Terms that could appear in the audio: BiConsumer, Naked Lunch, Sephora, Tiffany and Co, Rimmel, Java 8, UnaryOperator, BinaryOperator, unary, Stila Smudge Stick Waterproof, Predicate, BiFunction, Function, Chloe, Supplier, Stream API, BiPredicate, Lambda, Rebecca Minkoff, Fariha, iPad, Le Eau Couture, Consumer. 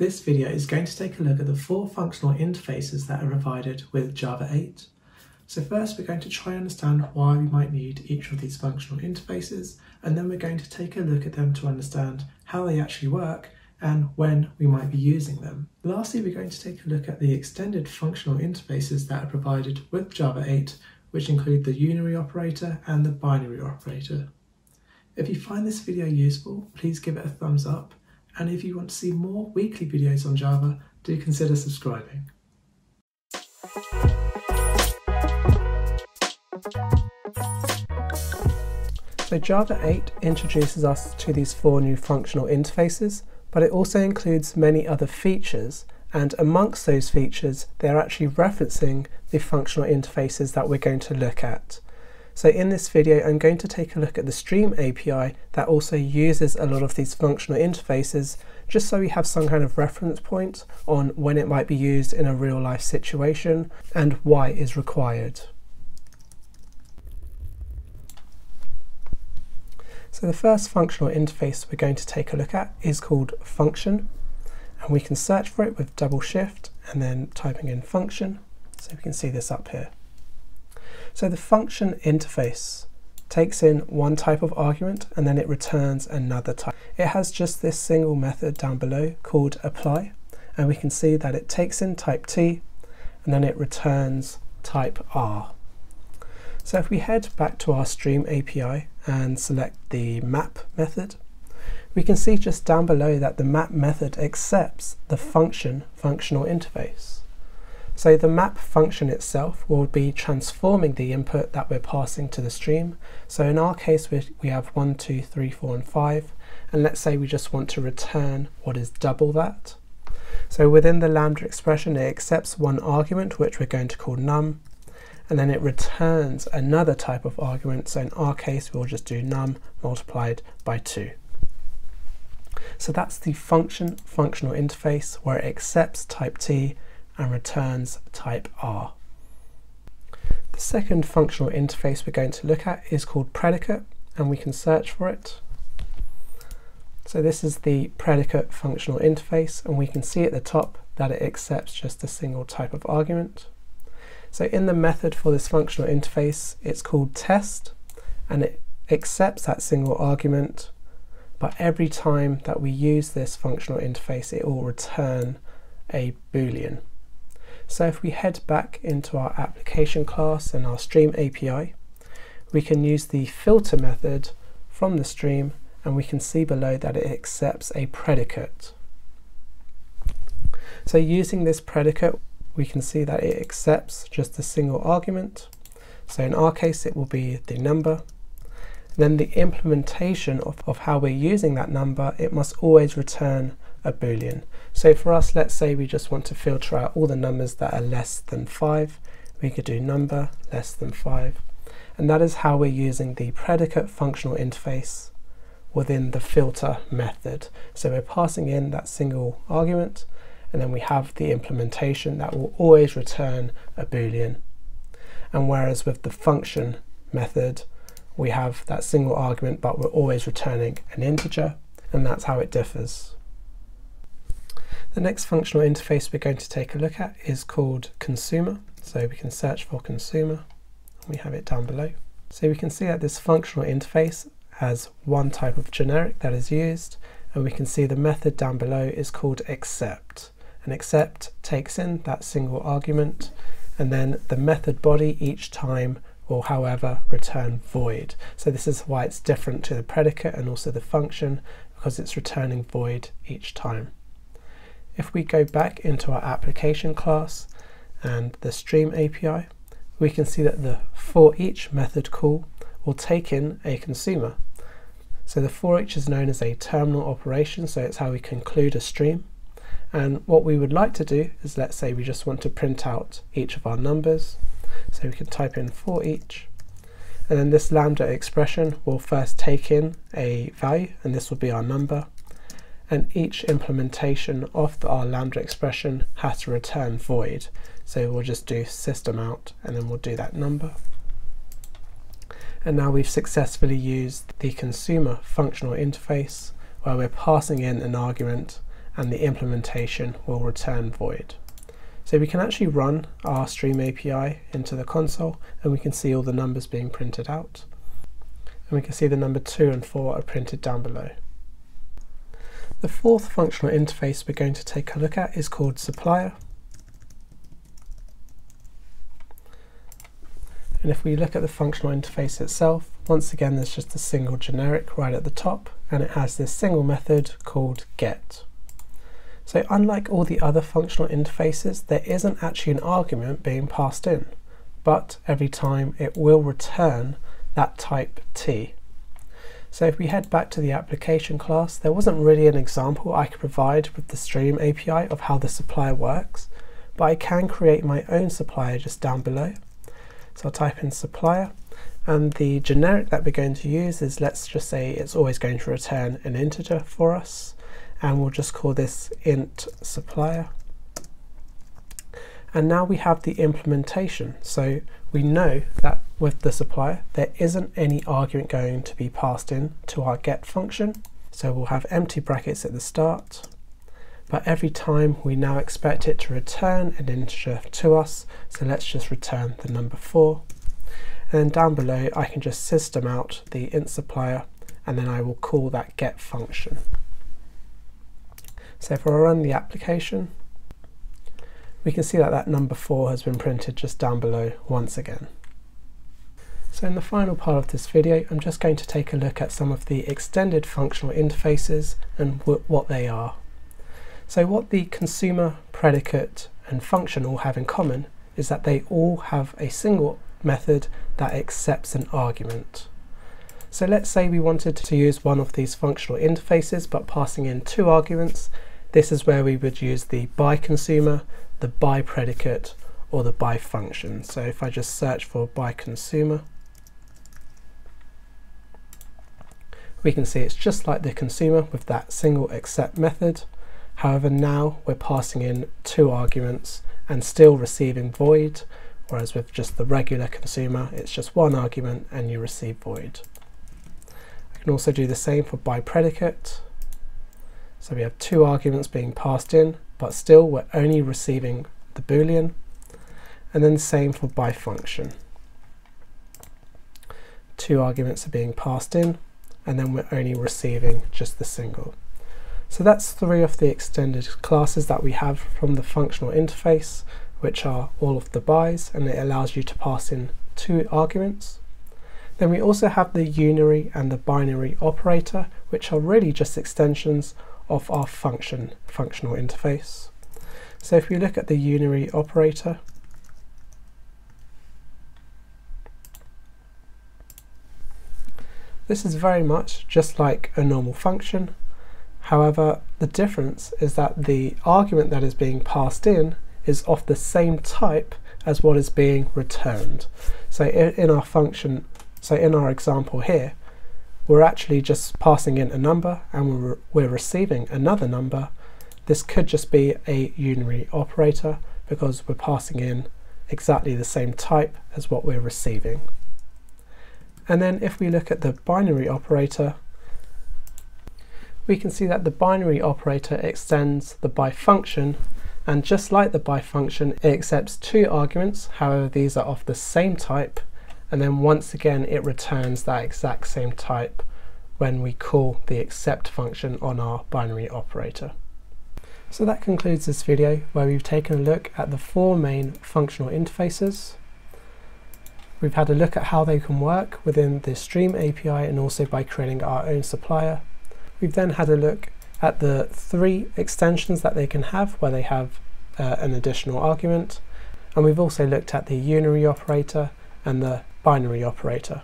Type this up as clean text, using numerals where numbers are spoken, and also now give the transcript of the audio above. This video is going to take a look at the four functional interfaces that are provided with Java 8. So first we're going to try and understand why we might need each of these functional interfaces, and then we're going to take a look at them to understand how they actually work and when we might be using them. Lastly, we're going to take a look at the extended functional interfaces that are provided with Java 8, which include the unary operator and the binary operator. If you find this video useful, please give it a thumbs up. And if you want to see more weekly videos on Java, do consider subscribing. So Java 8 introduces us to these four new functional interfaces, but it also includes many other features, and amongst those features they're actually referencing the functional interfaces that we're going to look at. So in this video, I'm going to take a look at the Stream API that also uses a lot of these functional interfaces, just so we have some kind of reference point on when it might be used in a real life situation and why it is required. So the first functional interface we're going to take a look at is called Function, and we can search for it with double shift and then typing in function, so we can see this up here. So the function interface takes in one type of argument and then it returns another type. It has just this single method down below called apply, and we can see that it takes in type T and then it returns type R. So if we head back to our Stream API and select the map method, we can see just down below that the map method accepts the function functional interface. So the map function itself will be transforming the input that we're passing to the stream. So in our case, we have 1, 2, 3, 4, and 5. And let's say we just want to return what is double that. So within the lambda expression, it accepts one argument, which we're going to call num. And then it returns another type of argument. So in our case, we'll just do num multiplied by 2. So that's the function functional interface, where it accepts type T and returns type R. The second functional interface we're going to look at is called Predicate, and we can search for it. So this is the Predicate functional interface, and we can see at the top that it accepts just a single type of argument. So in the method for this functional interface, it's called test, and it accepts that single argument, but every time that we use this functional interface, it will return a Boolean. So if we head back into our application class and our Stream API, we can use the filter method from the stream, and we can see below that it accepts a predicate. So using this predicate, we can see that it accepts just a single argument. So in our case, it will be the number. Then the implementation of how we're using that number, it must always return a Boolean. So for us, let's say we just want to filter out all the numbers that are less than 5. We could do number less than 5. And that is how we're using the predicate functional interface within the filter method. So we're passing in that single argument, and then we have the implementation that will always return a Boolean. And whereas with the function method, we have that single argument, but we're always returning an integer, and that's how it differs. The next functional interface we're going to take a look at is called Consumer. So we can search for Consumer, and we have it down below. So we can see that this functional interface has one type of generic that is used, and we can see the method down below is called accept. And accept takes in that single argument, and then the method body each time will, however, return void. So this is why it's different to the predicate and also the function, because it's returning void each time. If we go back into our application class and the Stream API, we can see that the for each method call will take in a consumer. So the for each is known as a terminal operation, so it's how we conclude a stream. And what we would like to do is, let's say we just want to print out each of our numbers. So we can type in for each, and then this lambda expression will first take in a value, and this will be our number. And each implementation of our lambda expression has to return void. So we'll just do system out, and then we'll do that number. And now we've successfully used the consumer functional interface, where we're passing in an argument, and the implementation will return void. So we can actually run our Stream API into the console, and we can see all the numbers being printed out. And we can see the number 2 and 4 are printed down below. The fourth functional interface we're going to take a look at is called Supplier. And if we look at the functional interface itself, once again there's just a single generic right at the top, and it has this single method called get. So unlike all the other functional interfaces, there isn't actually an argument being passed in, but every time it will return that type T. So if we head back to the application class, there wasn't really an example I could provide with the Stream API of how the supplier works, but I can create my own supplier just down below. So I'll type in supplier, and the generic that we're going to use is, let's just say it's always going to return an integer for us, and we'll just call this int supplier. And now we have the implementation, so we know that with the supplier there isn't any argument going to be passed in to our get function, so we'll have empty brackets at the start, but every time we now expect it to return an integer to us, so let's just return the number 4. And then down below I can just system out the int supplier, and then I will call that get function. So if I run the application, we can see that that number 4 has been printed just down below once again. So in the final part of this video, I'm just going to take a look at some of the extended functional interfaces and what they are. So what the consumer, predicate and function all have in common is that they all have a single method that accepts an argument. So let's say we wanted to use one of these functional interfaces but passing in 2 arguments. This is where we would use the BiConsumer, the BiPredicate or the BiFunction. So if I just search for BiConsumer, we can see it's just like the consumer with that single accept method. However, now we're passing in 2 arguments and still receiving void, whereas with just the regular consumer it's just 1 argument and you receive void. I can also do the same for BiPredicate. So we have 2 arguments being passed in, but still we're only receiving the boolean, and then the same for BiFunction. 2 arguments are being passed in, and then we're only receiving just the single. So that's 3 of the extended classes that we have from the functional interface, which are all of the bi's, and it allows you to pass in 2 arguments. Then we also have the unary and the binary operator, which are really just extensions of our functional interface. So if we look at the unary operator, this is very much just like a normal function. However, the difference is that the argument that is being passed in is of the same type as what is being returned. So in our function, so in our example here, we're actually just passing in a number and we're receiving another number. This could just be a unary operator because we're passing in exactly the same type as what we're receiving. And then if we look at the binary operator, we can see that the binary operator extends the BiFunction, and just like the BiFunction it accepts 2 arguments, however these are of the same type, and then once again it returns that exact same type when we call the accept function on our binary operator. So that concludes this video where we've taken a look at the 4 main functional interfaces. We've had a look at how they can work within the Stream API and also by creating our own supplier. We've then had a look at the 3 extensions that they can have where they have an additional argument, and we've also looked at the unary operator and the binary operator.